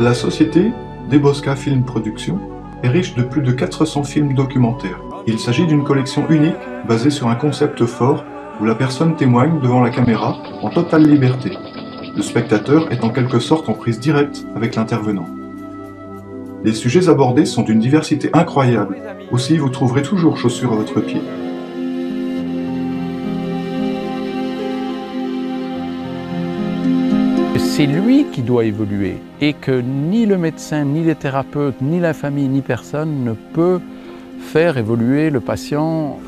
La société Debowska Film Productions est riche de plus de 400 films documentaires. Il s'agit d'une collection unique basée sur un concept fort où la personne témoigne devant la caméra en totale liberté. Le spectateur est en quelque sorte en prise directe avec l'intervenant. Les sujets abordés sont d'une diversité incroyable, aussi vous trouverez toujours chaussures à votre pied. C'est lui qui doit évoluer et que ni le médecin, ni les thérapeutes, ni la famille, ni personne ne peut faire évoluer le patient.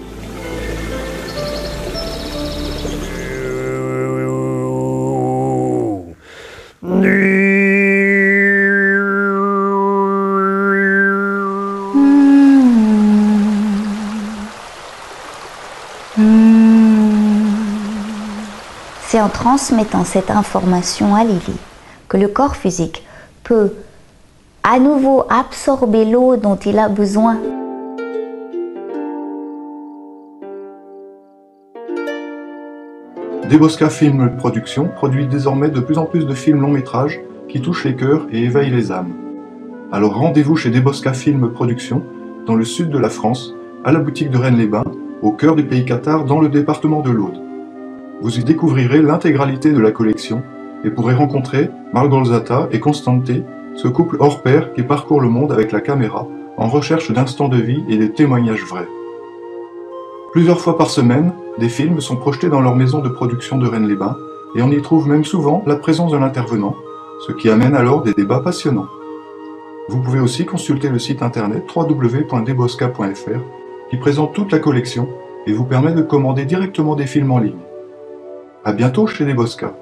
C'est en transmettant cette information à Lily que le corps physique peut à nouveau absorber l'eau dont il a besoin. Debowska Film Productions produit désormais de plus en plus de films longs-métrages qui touchent les cœurs et éveillent les âmes. Alors rendez-vous chez Debowska Film Productions, dans le sud de la France, à la boutique de Rennes-les-Bains, au cœur du pays Qatar, dans le département de l'Aude. Vous y découvrirez l'intégralité de la collection et pourrez rencontrer Margolzata et Constante, ce couple hors pair qui parcourt le monde avec la caméra en recherche d'instants de vie et des témoignages vrais. Plusieurs fois par semaine, des films sont projetés dans leur maison de production de Rennes-les-Bains et on y trouve même souvent la présence de l'intervenant, ce qui amène alors des débats passionnants. Vous pouvez aussi consulter le site internet www.debowska.fr qui présente toute la collection et vous permet de commander directement des films en ligne. À bientôt chez Debowska.